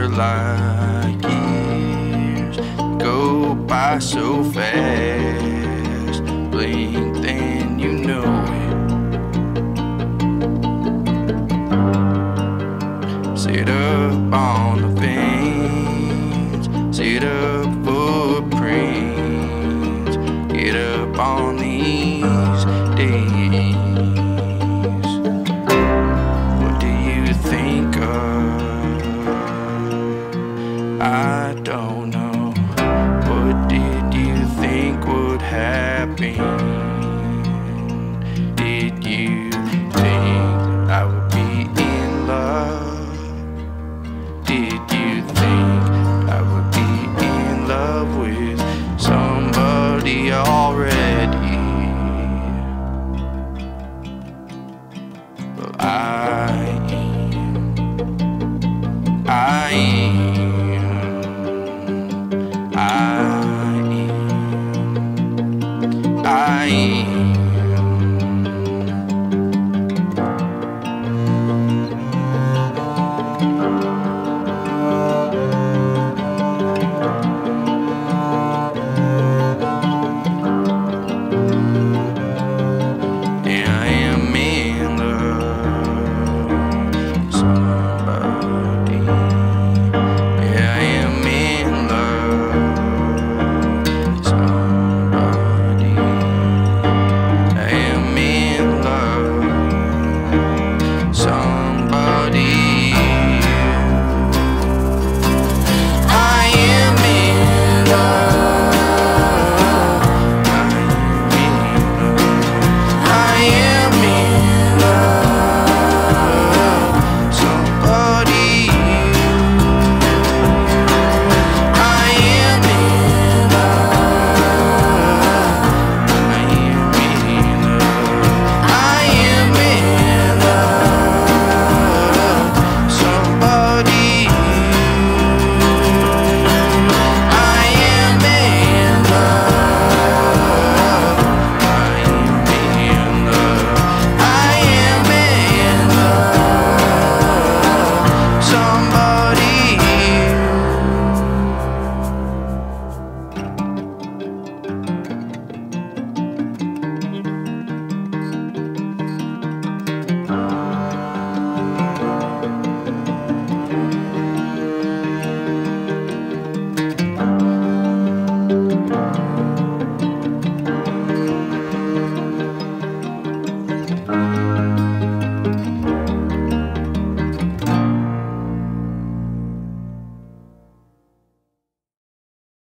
are like years, go by so fast. Blink, then you know it. Sit up on the fence, sit up footprints, get up on these days. I don't know. What did you think would happen? Did you think that I would be in love? Did you think I would be in love with somebody already? Well, I am.